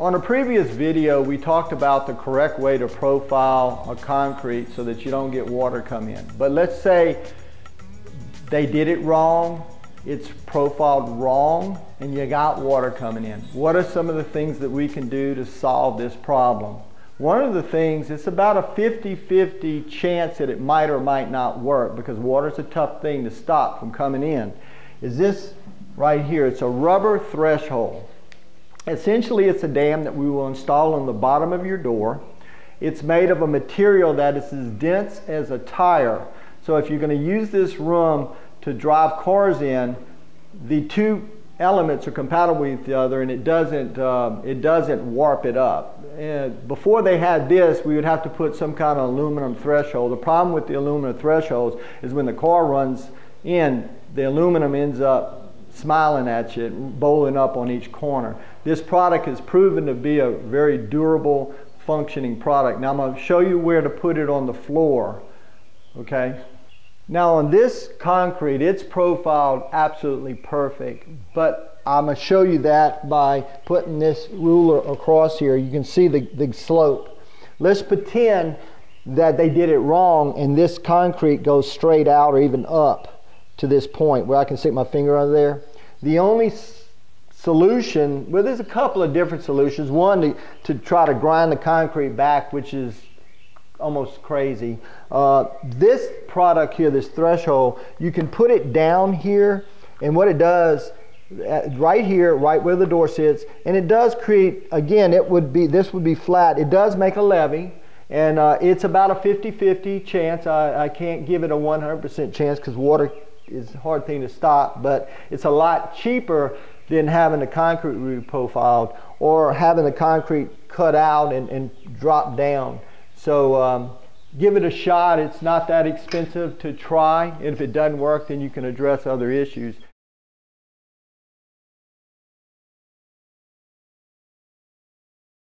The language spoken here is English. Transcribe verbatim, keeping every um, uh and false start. On a previous video, we talked about the correct way to profile a concrete so that you don't get water come in. But let's say they did it wrong, it's profiled wrong, and you got water coming in. What are some of the things that we can do to solve this problem? One of the things, it's about a fifty fifty chance that it might or might not work because water's a tough thing to stop from coming in, is this right here. It's a rubber threshold. Essentially, it's a dam that we will install on the bottom of your door. It's made of a material that is as dense as a tire. So if you're going to use this room to drive cars in, the two elements are compatible with each other, and it doesn't, uh, it doesn't warp it up. And before they had this, we would have to put some kind of aluminum threshold. The problem with the aluminum thresholds is when the car runs in, the aluminum ends up smiling at you, bowling up on each corner. This product has proven to be a very durable, functioning product. Now I'm going to show you where to put it on the floor. Okay. Now on this concrete, it's profiled absolutely perfect, but I'm going to show you that by putting this ruler across here. You can see the, the slope. Let's pretend that they did it wrong and this concrete goes straight out or even up to this point where I can stick my finger under there. The only solution, well, there's a couple of different solutions. One, to, to try to grind the concrete back, which is almost crazy. Uh, this product here, this threshold, you can put it down here, and what it does, right here, right where the door sits, and it does create, again, it would be, this would be flat. It does make a levee. And uh, it's about a fifty fifty chance. I, I can't give it a one hundred percent chance because water is a hard thing to stop, but it's a lot cheaper than having the concrete reprofiled or having the concrete cut out and, and dropped down. So um, give it a shot. It's not that expensive to try, and if it doesn't work, then you can address other issues.